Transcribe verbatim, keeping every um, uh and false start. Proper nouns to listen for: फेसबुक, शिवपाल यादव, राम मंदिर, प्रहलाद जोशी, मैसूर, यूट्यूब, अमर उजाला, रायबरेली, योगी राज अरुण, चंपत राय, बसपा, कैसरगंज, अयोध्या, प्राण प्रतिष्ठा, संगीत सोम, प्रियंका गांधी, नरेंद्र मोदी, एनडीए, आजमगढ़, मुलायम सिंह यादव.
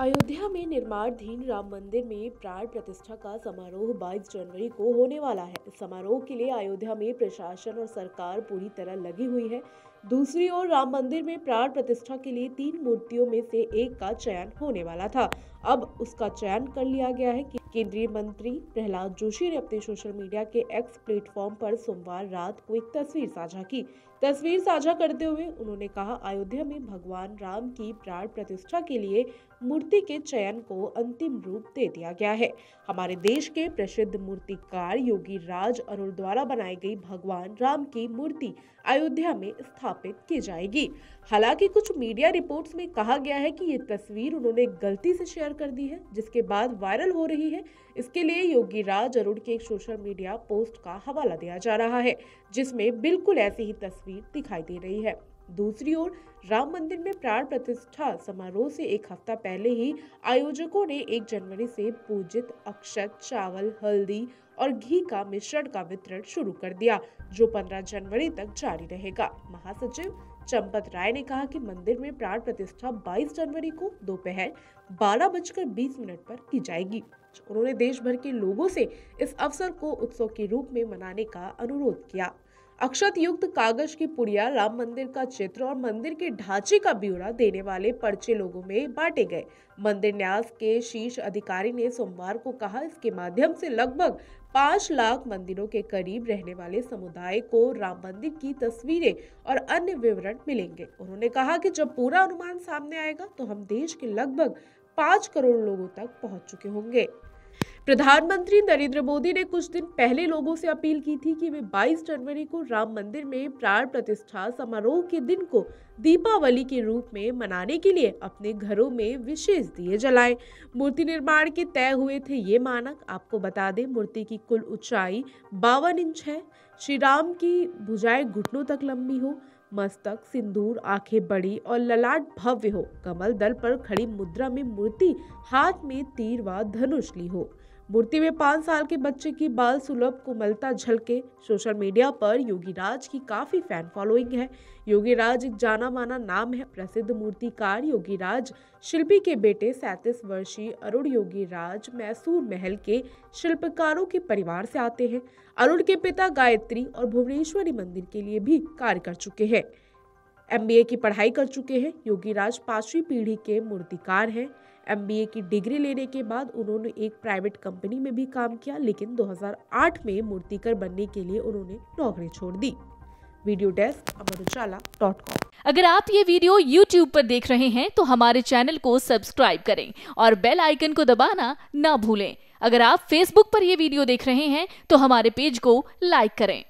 अयोध्या में निर्माणाधीन राम मंदिर में प्राण प्रतिष्ठा का समारोह बाईस जनवरी को होने वाला है। इस समारोह के लिए अयोध्या में प्रशासन और सरकार पूरी तरह लगी हुई है। दूसरी ओर राम मंदिर में प्राण प्रतिष्ठा के लिए तीन मूर्तियों में से एक का चयन होने वाला था, अब उसका चयन कर लिया गया है। केंद्रीय मंत्री प्रहलाद जोशी ने अपने सोशल मीडिया के एक्स प्लेटफॉर्म पर सोमवार रात को एक तस्वीर साझा की। तस्वीर साझा करते हुए उन्होंने कहा, अयोध्या में भगवान राम की प्राण प्रतिष्ठा के लिए मूर्ति के चयन को अंतिम रूप दे दिया गया है। हमारे देश के प्रसिद्ध मूर्तिकार योगी राज अरुण द्वारा बनाई गई भगवान राम की मूर्ति अयोध्या में स्थापित की जाएगी। हालांकि कुछ मीडिया रिपोर्ट्स में कहा गया है कि ये तस्वीर उन्होंने गलती से शेयर कर दी है, जिसके बाद वायरल हो रही है। इसके लिए योगी राज अरुण के एक सोशल मीडिया पोस्ट का हवाला दिया जा रहा है, जिसमें बिल्कुल ऐसी ही तस्वीर दिखाई दे रही है। दूसरी ओर राम मंदिर में प्राण प्रतिष्ठा समारोह से एक हफ्ता पहले ही आयोजकों ने एक जनवरी से पूजित अक्षत, चावल, हल्दी और घी का मिश्रण का वितरण शुरू कर दिया, जो पंद्रह जनवरी तक जारी रहेगा। महासचिव चंपत राय ने कहा कि मंदिर में प्राण प्रतिष्ठा बाईस जनवरी को दोपहर बारह बजकर बीस मिनट पर की जाएगी। उन्होंने देश भर के लोगों से इस अवसर को उत्सव के रूप में मनाने का अनुरोध किया। अक्षत युक्त कागज की पुड़िया, राम मंदिर का चित्र और मंदिर के ढांचे का ब्यौरा देने वाले पर्चे लोगों में बांटे गए। मंदिर न्यास के शीर्ष अधिकारी ने सोमवार को कहा, इसके माध्यम से लगभग पाँच लाख मंदिरों के करीब रहने वाले समुदाय को राम मंदिर की तस्वीरें और अन्य विवरण मिलेंगे। उन्होंने कहा कि जब पूरा अनुमान सामने आएगा तो हम देश के लगभग पाँच करोड़ लोगों तक पहुँच चुके होंगे। प्रधानमंत्री नरेंद्र मोदी ने कुछ दिन पहले लोगों से अपील की थी कि वे बाईस जनवरी को राम मंदिर में प्राण प्रतिष्ठा समारोह के दिन को दीपावली के रूप में मनाने के लिए अपने घरों में विशेष दिए जलाएं। मूर्ति निर्माण के तय हुए थे ये मानक। आपको बता दें, मूर्ति की कुल ऊंचाई बावन इंच है। श्री राम की भुजाएं घुटनों तक लंबी हो, मस्तक, सिंदूर, आंखें बड़ी और ललाट भव्य हो, कमल दल पर खड़ी मुद्रा में मूर्ति, हाथ में तीर व धनुष ली हो। मूर्ति में पाँच साल के बच्चे की बाल सुलभ कोमलता झलके। सोशल मीडिया पर योगी राज की काफ़ी फैन फॉलोइंग है। योगी राज एक जाना माना नाम है। प्रसिद्ध मूर्तिकार योगी राज शिल्पी के बेटे सैंतीस वर्षीय अरुण योगी राज मैसूर महल के शिल्पकारों के परिवार से आते हैं। अरुण के पिता गायत्री और भुवनेश्वरी मंदिर के लिए भी कार्य कर चुके हैं। एम बी ए की पढ़ाई कर चुके हैं। योगी राज पांचवी पीढ़ी के मूर्तिकार हैं। एम बी ए की डिग्री लेने के बाद उन्होंने एक प्राइवेट कंपनी में भी काम किया, लेकिन दो हज़ार आठ में मूर्तिकार बनने के लिए उन्होंने नौकरी छोड़ दी। Video desk, अमर उजाला dot com. अगर आप ये वीडियो यूट्यूब पर देख रहे हैं तो हमारे चैनल को सब्सक्राइब करें और बेल आइकन को दबाना ना भूलें। अगर आप फेसबुक पर यह वीडियो देख रहे हैं तो हमारे पेज को लाइक करें।